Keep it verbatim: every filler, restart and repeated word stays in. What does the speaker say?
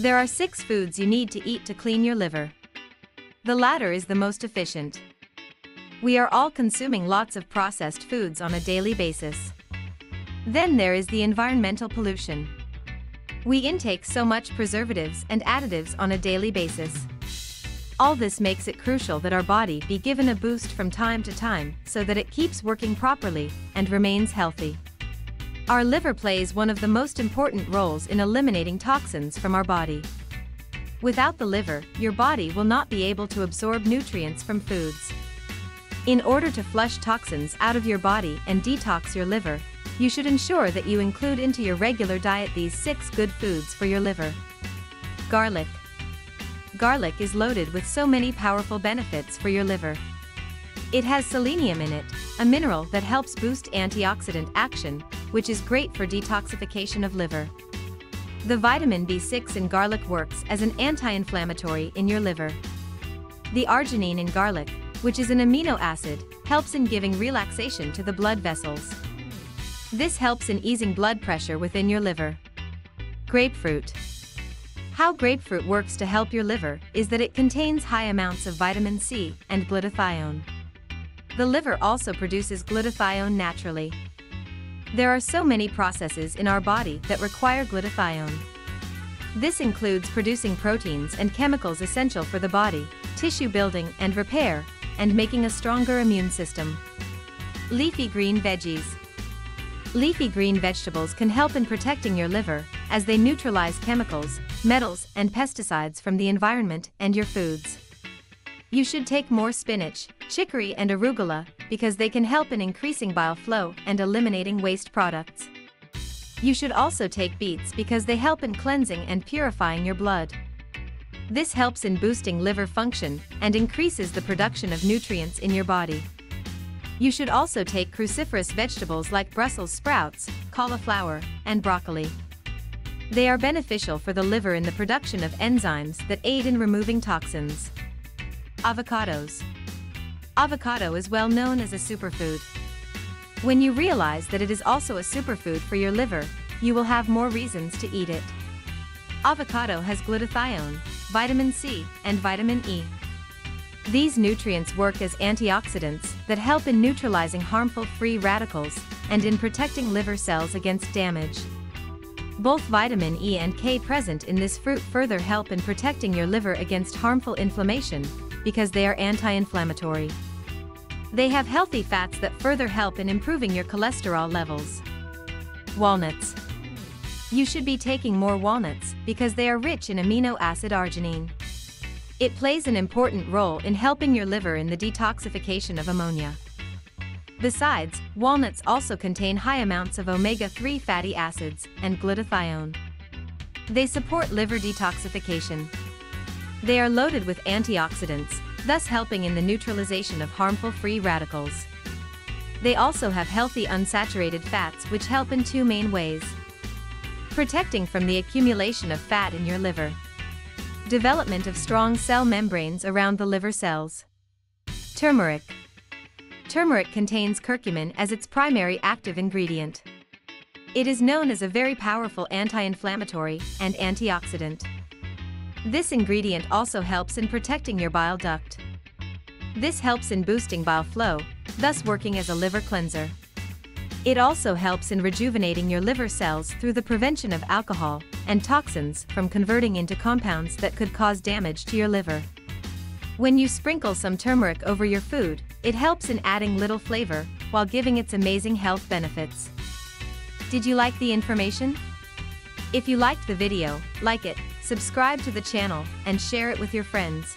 There are six foods you need to eat to clean your liver. The latter is the most efficient. We are all consuming lots of processed foods on a daily basis. Then there is the environmental pollution. We intake so much preservatives and additives on a daily basis. All this makes it crucial that our body be given a boost from time to time so that it keeps working properly and remains healthy. Our liver plays one of the most important roles in eliminating toxins from our body. Without the liver, your body will not be able to absorb nutrients from foods. In order to flush toxins out of your body and detox your liver, you should ensure that you include into your regular diet these six good foods for your liver. Garlic. Garlic is loaded with so many powerful benefits for your liver. It has selenium in it, a mineral that helps boost antioxidant action, which is great for detoxification of liver. The vitamin B six in garlic works as an anti-inflammatory in your liver. The arginine in garlic, which is an amino acid, helps in giving relaxation to the blood vessels. This helps in easing blood pressure within your liver. Grapefruit. How grapefruit works to help your liver is that it contains high amounts of vitamin C and glutathione. The liver also produces glutathione naturally. There are so many processes in our body that require glutathione. This includes producing proteins and chemicals essential for the body, tissue building and repair, and making a stronger immune system. Leafy green veggies. Leafy green vegetables can help in protecting your liver, as they neutralize chemicals, metals, and pesticides from the environment and your foods. You should take more spinach, chicory, and arugula, because they can help in increasing bile flow and eliminating waste products. You should also take beets because they help in cleansing and purifying your blood. This helps in boosting liver function and increases the production of nutrients in your body. You should also take cruciferous vegetables like Brussels sprouts, cauliflower, and broccoli. They are beneficial for the liver in the production of enzymes that aid in removing toxins. Avocados. Avocado is well known as a superfood. When you realize that it is also a superfood for your liver, you will have more reasons to eat it. Avocado has glutathione, vitamin C, and vitamin E. These nutrients work as antioxidants that help in neutralizing harmful free radicals and in protecting liver cells against damage. Both vitamin E and K present in this fruit further help in protecting your liver against harmful inflammation because they are anti-inflammatory. They have healthy fats that further help in improving your cholesterol levels. Walnuts. You should be taking more walnuts because they are rich in amino acid arginine. It plays an important role in helping your liver in the detoxification of ammonia. Besides, walnuts also contain high amounts of omega three fatty acids and glutathione. They support liver detoxification. They are loaded with antioxidants, thus helping in the neutralization of harmful free radicals. They also have healthy unsaturated fats which help in two main ways: protecting from the accumulation of fat in your liver. Development of strong cell membranes around the liver cells. Turmeric. Turmeric contains curcumin as its primary active ingredient. It is known as a very powerful anti-inflammatory and antioxidant. This ingredient also helps in protecting your bile duct. This helps in boosting bile flow, thus working as a liver cleanser. It also helps in rejuvenating your liver cells through the prevention of alcohol and toxins from converting into compounds that could cause damage to your liver. When you sprinkle some turmeric over your food, it helps in adding little flavor while giving its amazing health benefits. Did you like the information? If you liked the video, like it, subscribe to the channel, and share it with your friends.